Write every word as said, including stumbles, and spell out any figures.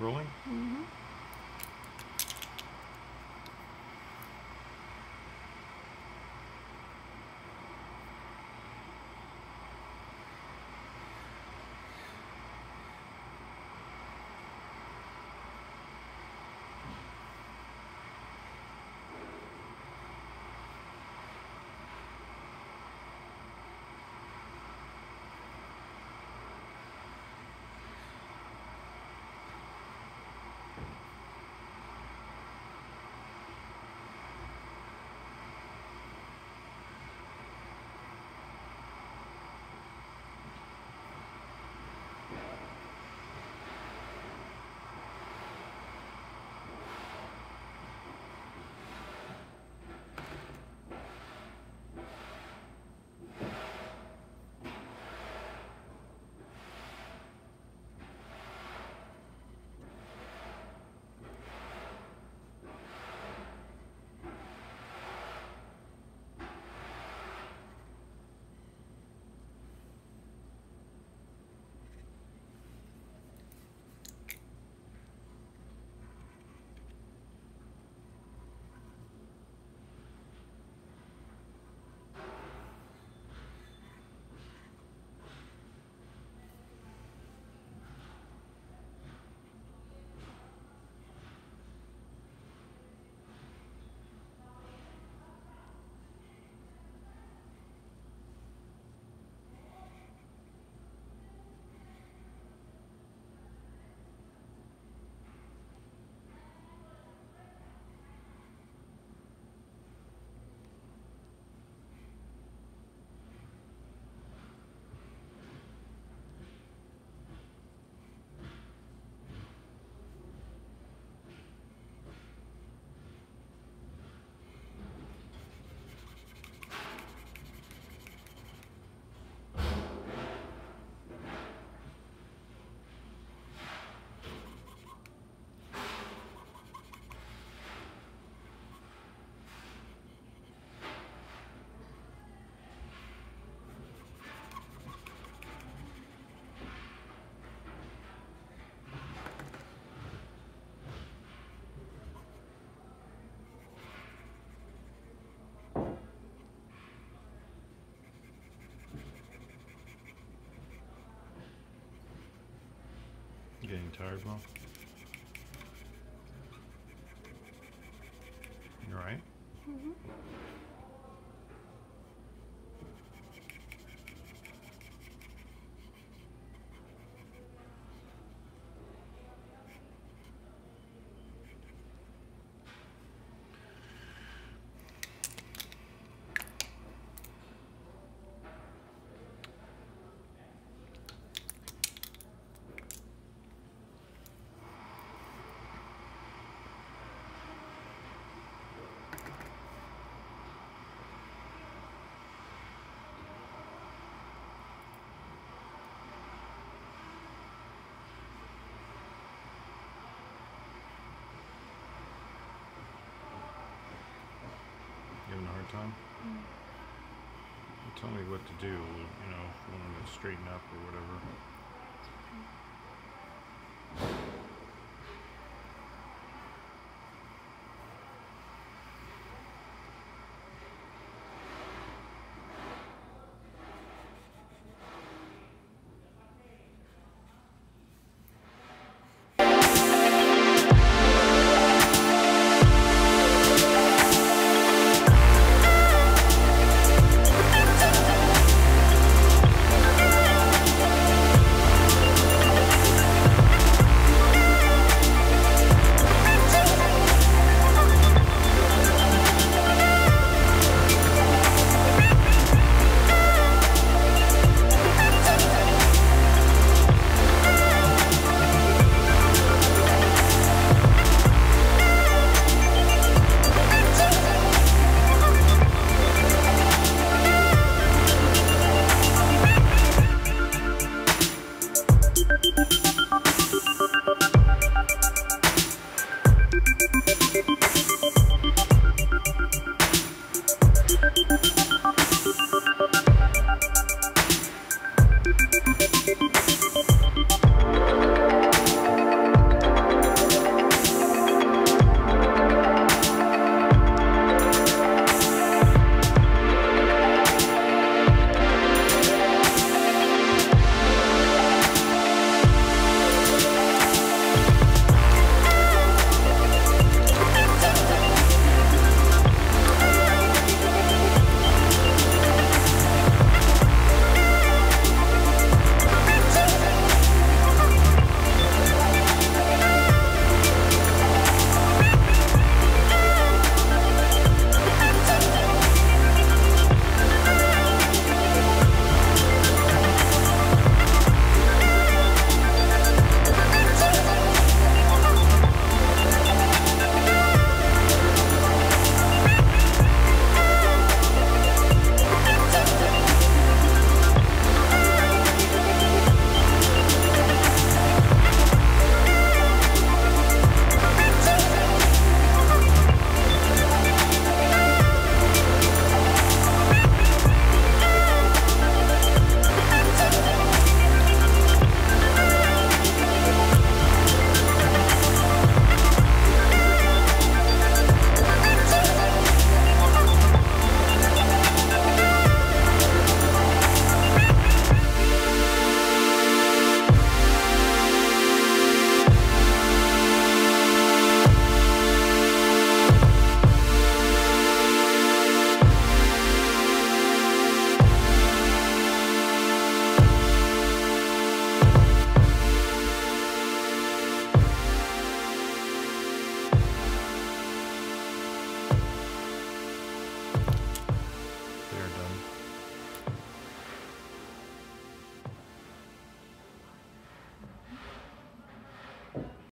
rolling? Mm-hmm. Getting tired, Mom? You alright? Mm-hmm. Time. Mm. Tell me what to do, you know, if we want to straighten up or whatever.